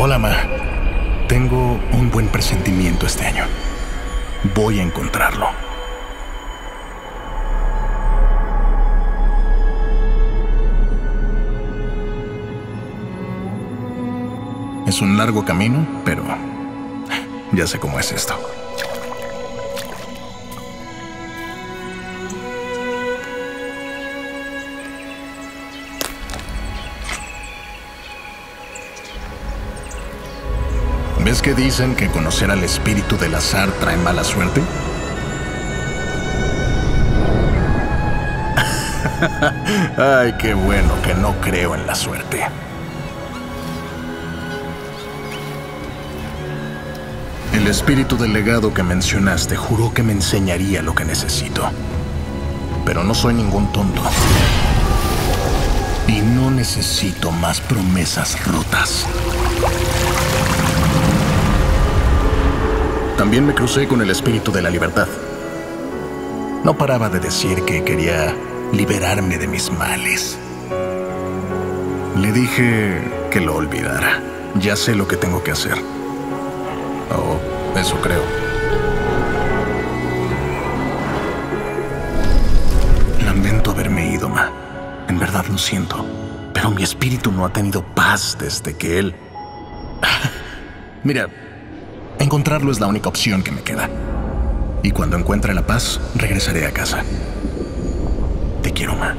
Hola, Ma. Tengo un buen presentimiento este año. Voy a encontrarlo. Es un largo camino, pero ya sé cómo es esto. ¿Ves que dicen que conocer al espíritu del azar trae mala suerte? Ay, qué bueno que no creo en la suerte. El espíritu del legado que mencionaste juró que me enseñaría lo que necesito. Pero no soy ningún tonto. Y no necesito más promesas rotas. También me crucé con el espíritu de la libertad. No paraba de decir que quería liberarme de mis males. Le dije que lo olvidara. Ya sé lo que tengo que hacer. Oh, eso creo. Lamento haberme ido, Ma. En verdad lo siento. Pero mi espíritu no ha tenido paz desde que él... Mira... Encontrarlo es la única opción que me queda. Y cuando encuentre la paz, regresaré a casa. Te quiero, Ma.